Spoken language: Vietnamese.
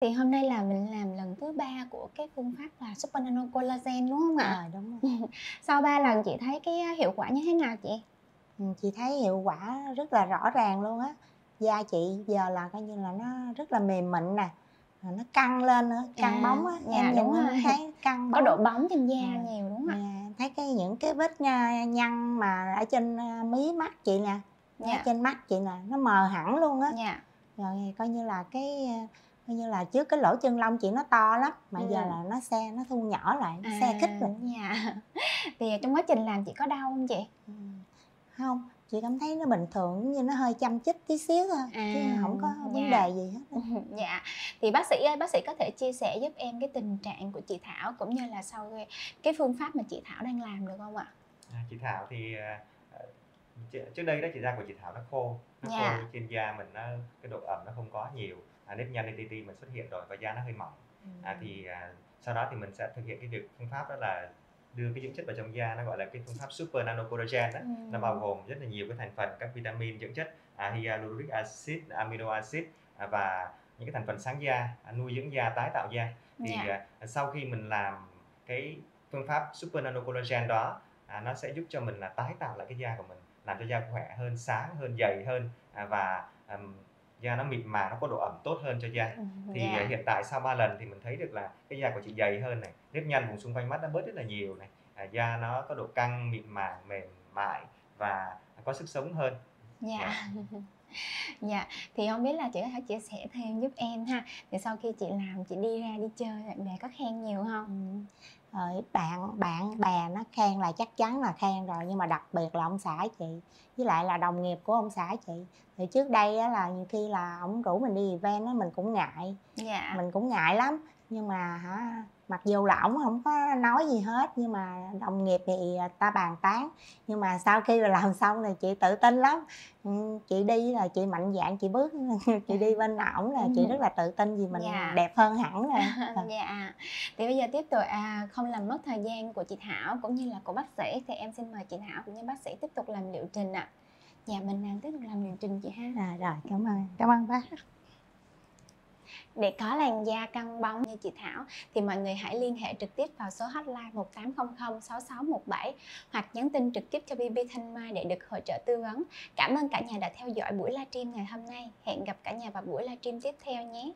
Thì hôm nay là mình làm lần thứ 3 của cái phương pháp là super nano collagen đúng không ạ? Đúng rồi. Sau 3 lần chị thấy cái hiệu quả như thế nào chị? Chị thấy hiệu quả rất là rõ ràng luôn á. Da chị giờ là coi như là nó rất là mềm mịn nè, nó căng lên nữa, căng bóng á. Dạ, đúng rồi. Thấy căng bóng. Có độ bóng trên da nhiều đúng không ạ? Thấy cái những cái vết nhăn mà ở trên mí mắt chị nè, ở trên mắt chị nè, nó mờ hẳn luôn á. Rồi coi như là cái trước cái lỗ chân lông chị nó to lắm mà giờ là nó thu nhỏ lại, xe khít rồi. Thì trong quá trình làm chị có đau không chị? Không, chị cảm thấy nó bình thường, như nó hơi chăm chích tí xíu thôi, chứ không có vấn đề gì hết. Thì bác sĩ ơi, bác sĩ có thể chia sẻ giúp em cái tình trạng của chị Thảo cũng như là sau cái phương pháp mà chị Thảo đang làm được không ạ? Chị Thảo thì trước đây đó, chị da của chị Thảo nó khô, khô trên da mình, cái độ ẩm nó không có nhiều. Nếp nhăn NTT mình xuất hiện rồi và da nó hơi mỏng. Sau đó thì mình sẽ thực hiện cái việc phương pháp đó là đưa cái dưỡng chất vào trong da, nó gọi là cái phương pháp super nano collagen đó. Nó bao gồm rất là nhiều cái thành phần, các vitamin, dưỡng chất, hyaluronic acid, amino acid và những cái thành phần sáng da, nuôi dưỡng da, tái tạo da. Thì sau khi mình làm cái phương pháp super nano collagen đó, nó sẽ giúp cho mình là tái tạo lại cái da của mình, làm cho da khỏe hơn, sáng hơn, dày hơn và da nó mịn màng, nó có độ ẩm tốt hơn cho da. Thì hiện tại sau 3 lần thì mình thấy được là cái da của chị dày hơn này, nếp nhăn vùng xung quanh mắt nó bớt rất là nhiều này, da nó có độ căng, mịn màng, mềm mại và có sức sống hơn. Thì không biết là chị có thể chia sẻ thêm giúp em ha, thì sau khi chị làm chị đi ra đi chơi bạn bè có khen nhiều không? Bạn bè nó khen là chắc chắn là khen rồi, nhưng mà đặc biệt là ông xã chị với lại là đồng nghiệp của ông xã chị. Thì trước đây là nhiều khi là ông rủ mình đi event đó, mình cũng ngại, mình cũng ngại lắm, nhưng mà mặc dù là ổng không có nói gì hết, nhưng mà đồng nghiệp thì ta bàn tán. Nhưng mà sau khi mà làm xong thì chị tự tin lắm, chị đi là chị mạnh dạn, chị bước chị đi bên ổng là chị rất là tự tin vì mình đẹp hơn hẳn rồi. Thì bây giờ tiếp tục không làm mất thời gian của chị Thảo cũng như là của bác sĩ, thì em xin mời chị Thảo cũng như bác sĩ tiếp tục làm liệu trình ạ. Mình đang tiếp tục làm liệu trình chị ha. Rồi, cảm ơn bác. Để có làn da căng bóng như chị Thảo thì mọi người hãy liên hệ trực tiếp vào số hotline 1800 6617 hoặc nhắn tin trực tiếp cho BB Thanh Mai để được hỗ trợ tư vấn. Cảm ơn cả nhà đã theo dõi buổi livestream ngày hôm nay. Hẹn gặp cả nhà vào buổi livestream tiếp theo nhé.